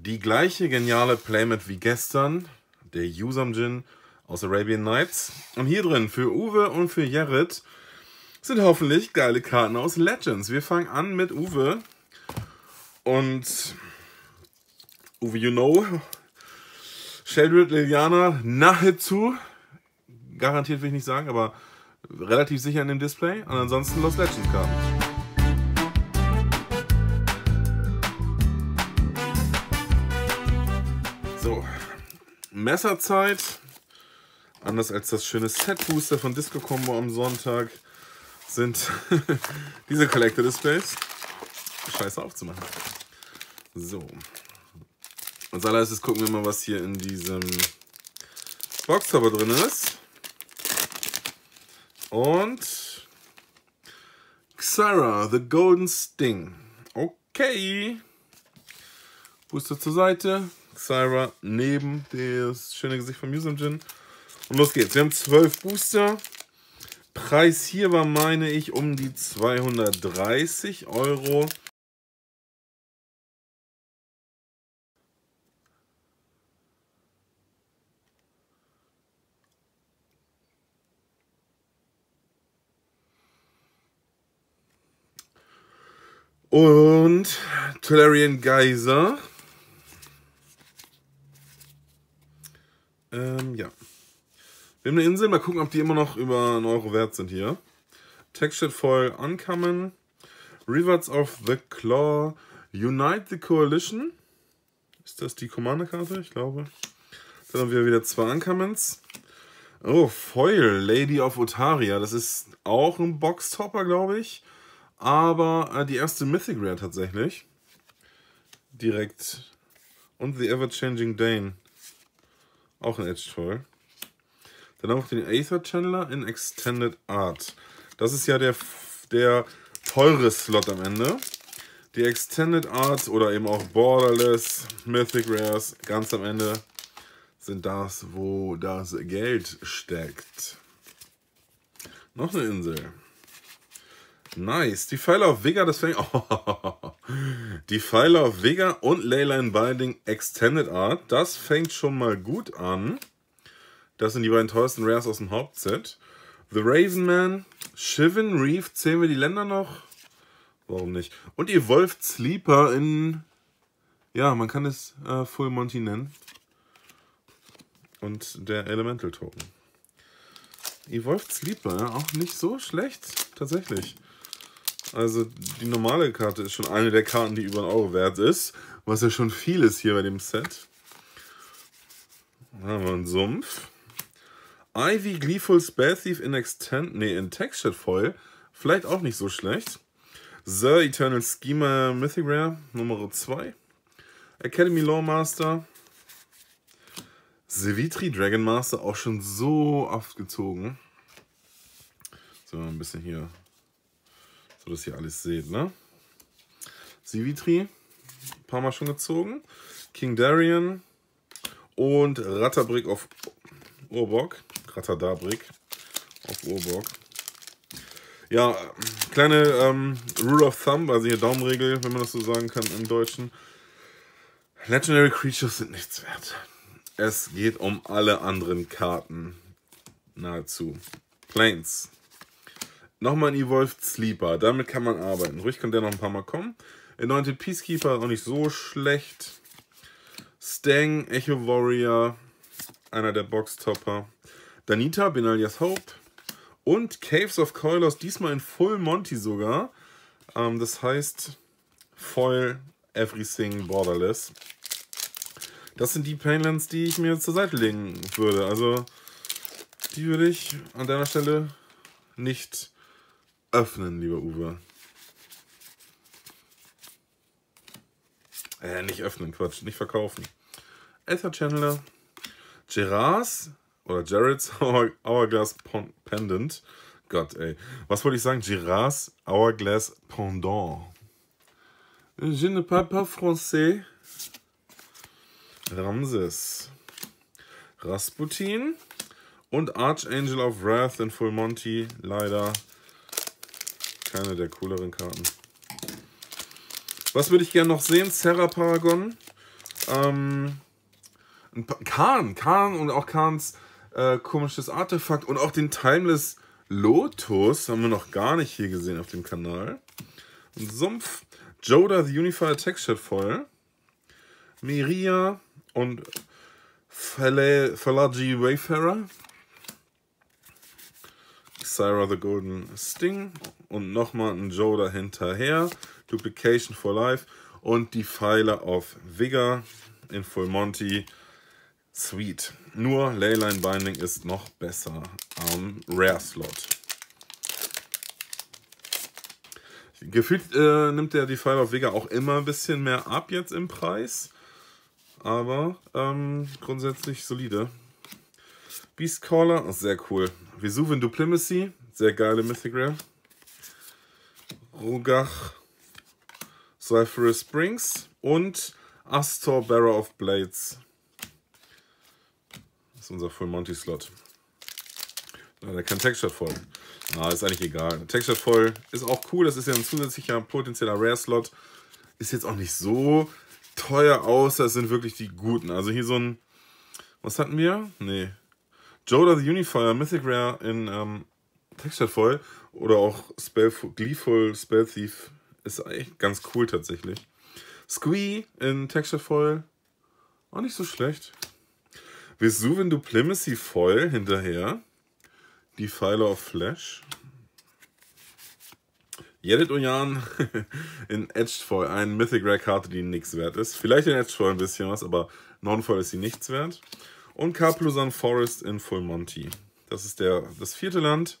Die gleiche geniale Playmat wie gestern, der Usamjin aus Arabian Nights. Und hier drin für Uwe und für Jedit sind hoffentlich geile Karten aus Legends. Wir fangen an mit Uwe. Und Uwe, you know, Sheldred Liliana nahezu, garantiert will ich nicht sagen, aber relativ sicher in dem Display. Und ansonsten Lost Legends Karten. Messerzeit, anders als das schöne Set-Booster von Disco Combo am Sonntag, sind diese Collector Displays scheiße aufzumachen. So, als allererstes gucken wir mal, was hier in diesem Boxtopper drin ist. Und Xara, The Golden Sting. Okay, Booster zur Seite. Xara neben das schöne Gesicht von Usamjin. Und los geht's. Wir haben 12 Booster. Preis hier war, meine ich, um die 230 €. Und Tolarian Geyser. Ja. Wir haben eine Insel, mal gucken, ob die immer noch über 1 € wert sind hier. Textured Foil Uncommon, Rewards of the Claw, Unite the Coalition. Ist das die Commander-Karte? Ich glaube. Dann haben wir wieder 2 Uncommons. Oh, Foil, Lady of Otaria. Das ist auch ein Boxtopper, glaube ich. Aber die erste Mythic Rare tatsächlich. Direkt. Und The Ever-Changing Dane. Auch ein Edge-Toll. Dann auch den Aether Channeler in Extended Art. Das ist ja der teure Slot am Ende. Die Extended Art oder eben auch Borderless, Mythic Rares, ganz am Ende sind das, wo das Geld steckt. Noch eine Insel. Nice. Die Pfeile auf Vega, das fängt. Oh. Die Pfeile auf Vega und Leyline Binding Extended Art, das fängt schon mal gut an. Das sind die beiden teuersten Rares aus dem Hauptset. The Raven Man, Shivan Reef, zählen wir die Länder noch? Warum nicht? Und Evolved Sleeper in, ja, man kann es Full Monty nennen. Und der Elemental Token. Evolved Sleeper, ja, auch nicht so schlecht, tatsächlich. Also die normale Karte ist schon eine der Karten, die über 1 € wert ist. Was ja schon viel ist hier bei dem Set. Dann haben wir einen Sumpf. Ivy Gleeful Spell Thief in Textured Foil. Vielleicht auch nicht so schlecht. The Eternal Schema Mythic Rare Nummer 2. Academy Lawmaster. Sivitri Dragon Master, auch schon so oft gezogen. So, ein bisschen hier. Dass ihr alles seht, ne? Sivitri, ein paar Mal schon gezogen. King Darien und Ratadrabik auf Urborg. Ratadrabik auf Urborg. Ja, kleine Rule of Thumb, also hier Daumenregel, wenn man das so sagen kann im Deutschen. Legendary Creatures sind nichts wert. Es geht um alle anderen Karten. Nahezu. Plains. Nochmal ein Evolved Sleeper, damit kann man arbeiten. Ruhig kann der noch ein paar Mal kommen. Anointed Peacekeeper, auch nicht so schlecht. Stang, Echo Warrior, einer der Boxtopper. Danita, Benalias Hope. Und Caves of Koilos, diesmal in Full Monty sogar. Das heißt, Foil, Everything, Borderless. Das sind die Painlands, die ich mir zur Seite legen würde. Also, die würde ich an deiner Stelle nicht öffnen, lieber Uwe. Nicht öffnen, Quatsch, nicht verkaufen. Aether Channeler, Giras oder Jedit Hourglass Pendant. Gott, ey. Was wollte ich sagen? Giras Hourglass Pendant. Je ne parle pas français. Ramses. Rasputin und Archangel of Wrath in Full Monty. Leider keine der cooleren Karten. Was würde ich gerne noch sehen? Serra Paragon. Kahn und auch Kahns komisches Artefakt und auch den Timeless Lotus haben wir noch gar nicht hier gesehen auf dem Kanal. Ein Sumpf, Jodah, the Unifier Texture voll, Miria und Falaji Wayfarer, Xara, the Golden Sting und nochmal ein Jodah hinterher, Duplication for Life und die Pfeile auf Vigor in Full Monty. Sweet. Nur Leyline Binding ist noch besser am Rare Slot. Gefühlt nimmt er die Pfeile auf Vigor auch immer ein bisschen mehr ab jetzt im Preis. Aber grundsätzlich solide. Beastcaller, oh, sehr cool. Vesuvian Duplomacy, sehr geile Mythic Rare. Rogach, Cypher Springs und Astor Bearer of Blades. Das ist unser Full Monty Slot. Leider kein Texture voll. Ah, ist eigentlich egal. Texture voll ist auch cool, das ist ja ein zusätzlicher potenzieller Rare Slot. Ist jetzt auch nicht so teuer, außer es sind wirklich die guten. Also hier so ein, was hatten wir? Nee. Jodah the Unifier, Mythic Rare in Texture voll oder auch Gleeful Spell Thief ist echt ganz cool tatsächlich. Squee in Texture voll, auch nicht so schlecht. Vesuvian Duplomacy voll hinterher, die Pfeile auf Flash. Jedit Oyan in Edged voll, eine Mythic Rare Karte, die nichts wert ist. Vielleicht in Edged voll ein bisschen was, aber non-voll ist sie nichts wert. Und Karplusan Forest in Full Monty. Das ist das vierte Land.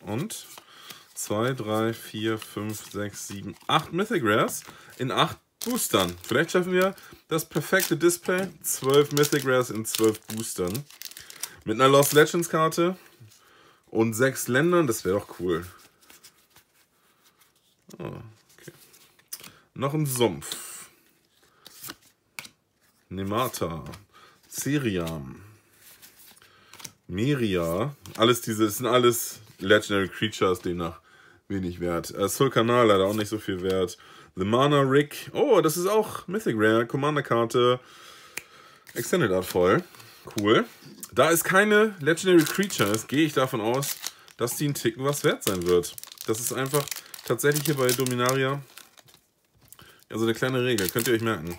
Und 2, 3, 4, 5, 6, 7, 8 Mythic Rares in 8 Boostern. Vielleicht schaffen wir das perfekte Display. 12 Mythic Rares in 12 Boostern. Mit einer Lost Legends Karte und 6 Ländern. Das wäre doch cool. Oh, okay. Noch ein Sumpf. Nemata, Ceriam, Miria, alles diese, das sind alles Legendary Creatures, demnach wenig wert. Sulkanal leider auch nicht so viel wert. The Mana Rick, oh, das ist auch Mythic Rare, Commander-Karte, Extended Art voll, cool. Da es keine Legendary Creature ist, gehe ich davon aus, dass die einen Ticken was wert sein wird. Das ist einfach tatsächlich hier bei Dominaria, also eine kleine Regel, könnt ihr euch merken.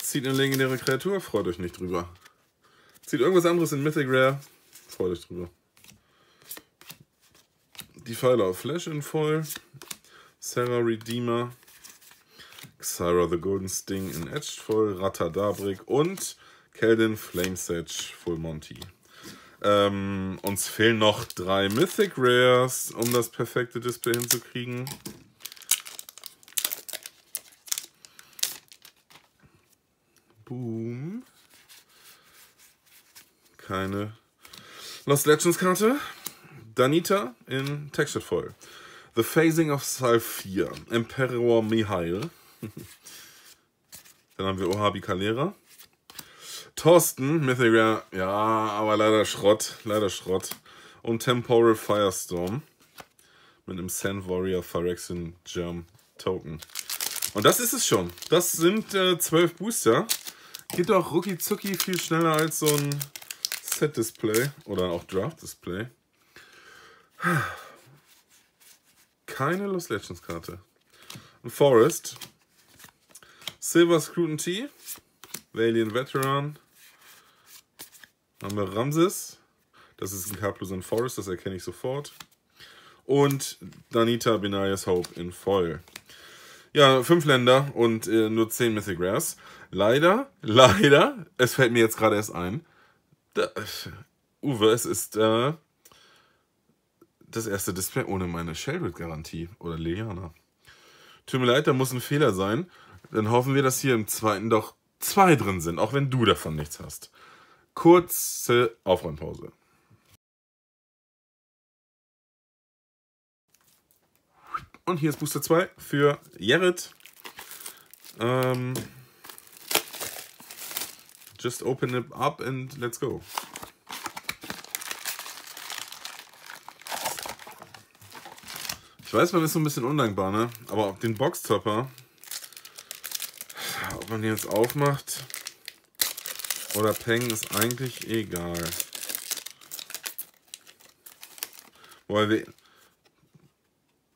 Zieht eine legendäre Kreatur, freut euch nicht drüber. Zieht irgendwas anderes in Mythic Rare, freut euch drüber. Die Pfeile auf Flash in voll. Sarah Redeemer. Xara the Golden Sting in Edged voll. Ratadrabik und Keldin Flamesedge Full Monty. Uns fehlen noch 3 Mythic Rares, um das perfekte Display hinzukriegen. Boom. Keine Lost Legends Karte. Danita in Textured Foil. The Phasing of Salphir. Emperor Mihail. Dann haben wir Ohabi Kalera. Thorsten, Mythic Rare. Ja, aber leider Schrott. Leider Schrott. Und Temporal Firestorm. Mit einem Sand Warrior Phyrexian Germ Token. Und das ist es schon. Das sind 12 Booster. Geht doch rucki zucki viel schneller als so ein Set-Display oder auch Draft-Display. Keine Lost Legends-Karte. Ein Forest. Silver Scrutiny. Valiant Veteran. Haben wir Ramses. Das ist ein Karplusan Forest, das erkenne ich sofort. Und Danita Benalias Hope in voll. Ja, 5 Länder und nur 10 Mythic Rares. Leider, es fällt mir jetzt gerade erst ein. Uwe, es ist das erste Display ohne meine Sheldred-Garantie oder Liliana. Tut mir leid, da muss ein Fehler sein. Dann hoffen wir, dass hier im zweiten doch 2 drin sind, auch wenn du davon nichts hast. Kurze Aufräumpause. Und hier ist Booster 2 für Jedit. Just open it up and let's go. Ich weiß, man ist so ein bisschen undankbar, ne? Aber den Boxtopper Ob man den jetzt aufmacht oder Peng ist eigentlich egal. Weil wir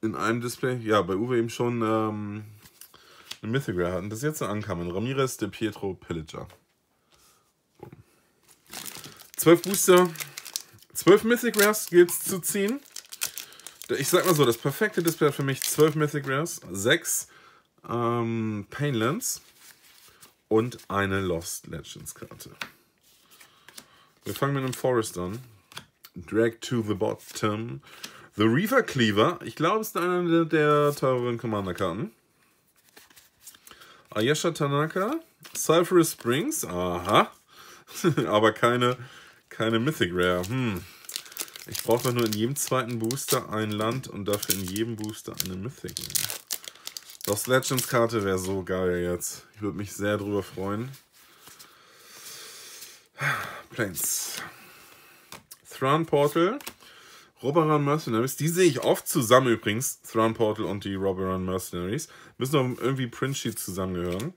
in einem Display, ja, bei Uwe eben schon eine Mythic-Rare hatten. Das ist jetzt ein Ankamen. Ramirez, De Pietro, Pillager. 12 Booster, 12 Mythic Rares gibt's zu ziehen. Ich sag mal so, das perfekte Display hat für mich 12 Mythic Rares, 6 Painlands und eine Lost Legends Karte. Wir fangen mit einem Forest an. Drag to the Bottom. The Reaver Cleaver. Ich glaube, es ist eine der teureren Commander-Karten. Ayesha Tanaka. Cypher Springs. Aha. Aber keine Mythic Rare. Ich brauche doch nur in jedem zweiten Booster ein Land und dafür in jedem Booster eine Mythic Rare. Lost Legends Karte wäre so geil jetzt. Ich würde mich sehr drüber freuen. Plains. Thrawn Portal. Robber Run Mercenaries. Die sehe ich oft zusammen übrigens. Thrawn Portal und die Robber Run Mercenaries. Müssen doch irgendwie Printsheets zusammengehören.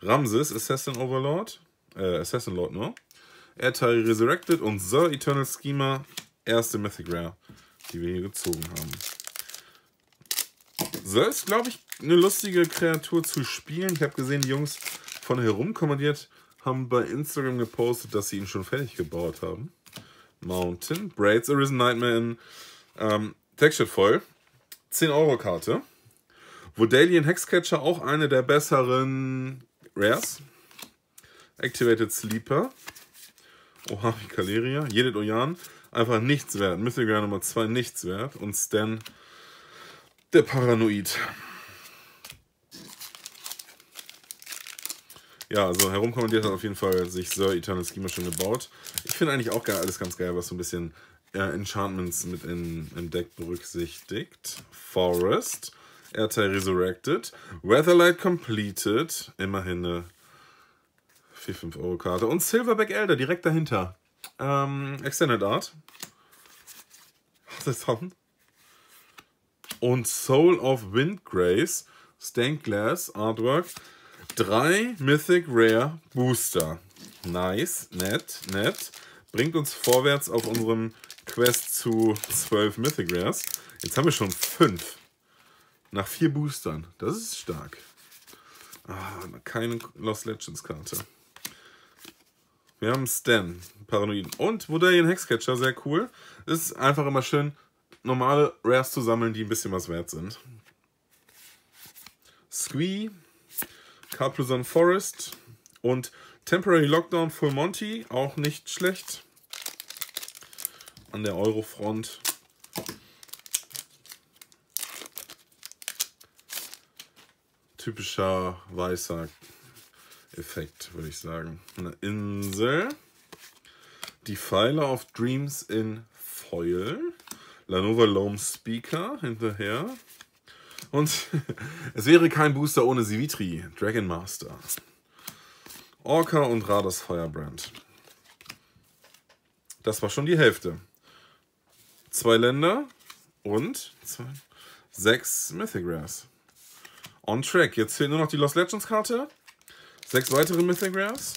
Ramses, Assassin Overlord. Assassin Lord nur. Airtile Resurrected und The Eternal Schema. Erste Mythic Rare, die wir hier gezogen haben. The ist, glaube ich, eine lustige Kreatur zu spielen. Ich habe gesehen, die Jungs von herumkommandiert haben bei Instagram gepostet, dass sie ihn schon fertig gebaut haben. Mountain. Braids Arisen Nightmare in Texture voll. 10 € Karte. Vodalian Hexcatcher, auch eine der besseren Rares. Activated Sleeper. Ohabi Kalera. Jedit Oyan. Einfach nichts wert. Mythic Rare Nummer 2 nichts wert. Und Stan, der Paranoid. Ja, also herumkommandiert hat auf jeden Fall sich The Eternal Schema schon gebaut. Ich finde eigentlich auch alles ganz geil, was so ein bisschen Enchantments mit im Deck berücksichtigt. Forest. Airtile Resurrected. Weatherlight Completed. Immerhin eine 4-5 € Karte. Und Silverback Elder direkt dahinter. Extended Art. Was ist das? Und Soul of Windgrace. Stained Glass Artwork. 3 Mythic Rare Booster. Nice. Nett. Nett. Bringt uns vorwärts auf unserem Quest zu 12 Mythic Rares. Jetzt haben wir schon 5. Nach 4 Boostern. Das ist stark. Ah, keine Lost Legends Karte. Wir haben Stan, Paranoiden und Vodalian Hexcatcher, sehr cool. Es ist einfach immer schön, normale Rares zu sammeln, die ein bisschen was wert sind. Squee, Karplusan Forest und Temporary Lockdown Full Monty, auch nicht schlecht. An der Eurofront. Typischer weißer Effekt, würde ich sagen. Eine Insel. Die Pfeile of Dreams in Foil. Lanova Loam Speaker hinterher. Und es wäre kein Booster ohne Sivitri Dragon Master. Orca und Radas Firebrand. Das war schon die Hälfte. 2 Länder und 6 Mythic Rares. On track. Jetzt fehlt nur noch die Lost Legends Karte. 6 weitere Mythic Rares.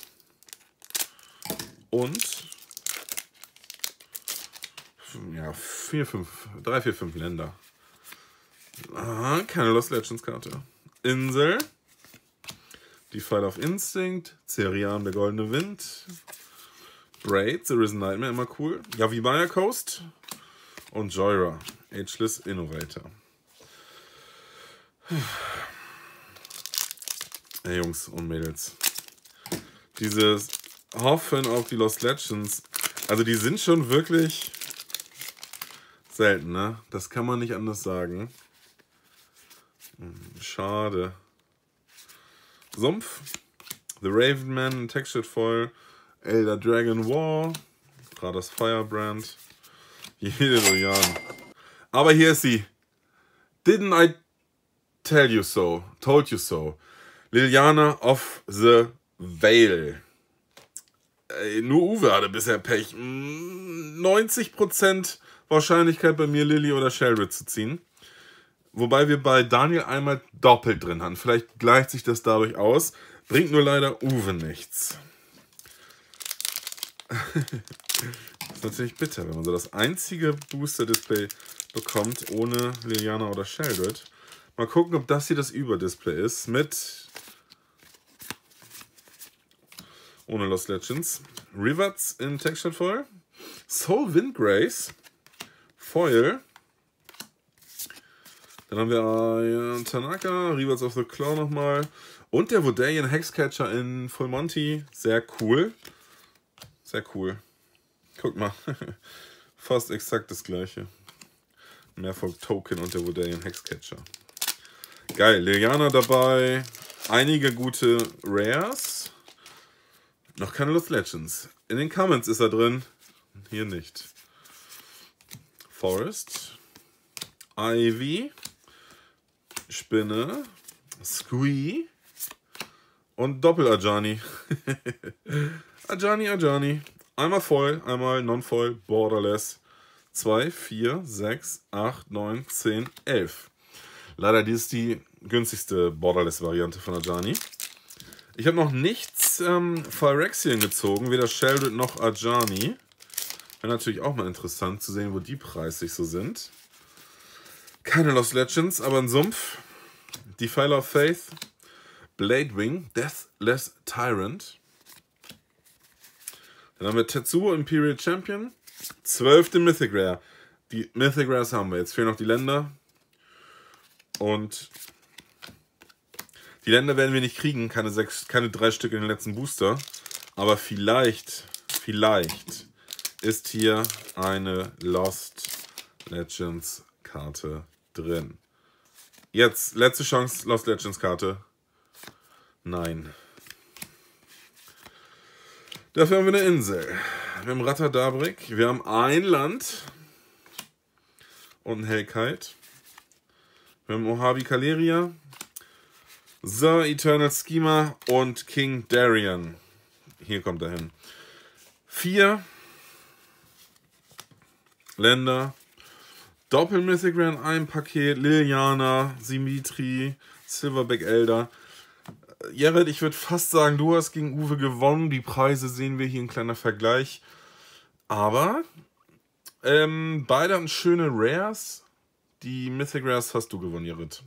Und ja, 3, 4, 5 Länder. Aha, keine Lost Legends Karte. Insel. Die Pfeile of Instinct. Cerian, der goldene Wind. Braids, The Risen Nightmare, immer cool. Yavimaya Coast. Und Joyra, Ageless Innovator. Hey Jungs und Mädels. Dieses Hoffen auf die Lost Legends, also die sind schon wirklich selten, ne? Das kann man nicht anders sagen. Schade. Sumpf, The Raven Man, Textured Foil, Elder Dragon War, Radas Firebrand, jede Royan. Aber hier ist sie. Didn't I tell you so? Told you so. Liliana of the Vale. Nur Uwe hatte bisher Pech. 90% Wahrscheinlichkeit bei mir, Lily oder Sheldrake zu ziehen. Wobei wir bei Daniel einmal doppelt drin haben. Vielleicht gleicht sich das dadurch aus. Bringt nur leider Uwe nichts. Das ist natürlich bitter, wenn man so das einzige Booster-Display bekommt, ohne Liliana oder Sheldred. Mal gucken, ob das hier das Überdisplay ist, mit ohne Lost Legends. Rewards in Textured Foil. Soul Wind Grace. Foil. Dann haben wir Tanaka, Rewards of the Claw nochmal. Und der Vodarian Hexcatcher in Full Monty. Sehr cool. Sehr cool. Guck mal. Fast exakt das gleiche. Mehrfolg Token und der Vodarian Hexcatcher. Geil. Liliana dabei. Einige gute Rares. Noch keine Lost Legends. In den Comments ist er drin. Hier nicht. Forest. Ivy. Spinne. Squee. Und Doppel-Ajani. Ajani, Ajani. Einmal voll, einmal non-voll, borderless. 2, 4, 6, 8, 9, 10, 11. Leider, die ist die günstigste borderless-Variante von Ajani. Ich habe noch nichts Phyrexian gezogen, weder Sheldred noch Ajani. Wäre natürlich auch mal interessant zu sehen, wo die preislich so sind. Keine Lost Legends, aber ein Sumpf. Die Pfeiler of Faith. Bladewing, Deathless Tyrant. Dann haben wir Tetsuo, Imperial Champion. 12. Mythic Rare. Die Mythic Rares haben wir. Jetzt fehlen noch die Länder. Und die Länder werden wir nicht kriegen. Keine 3 Stück in den letzten Booster. Aber vielleicht ist hier eine Lost Legends Karte drin. Jetzt, letzte Chance, Lost Legends Karte. Nein. Dafür haben wir eine Insel. Wir haben Ratadrabik. Wir haben ein Land. Und eine Hellkite. Wir haben Ohabi Kalera. The Eternal Schema. Und King Darian. Hier kommt er hin. 4 Länder. Doppel-Mythic Rare in einem Paket. Liliana. Sivitri. Silverback Elder. Jared, ich würde fast sagen, du hast gegen Uwe gewonnen. Die Preise sehen wir hier, ein kleiner Vergleich. Aber beide haben schöne Rares. Die Mythic Rares hast du gewonnen, Jared.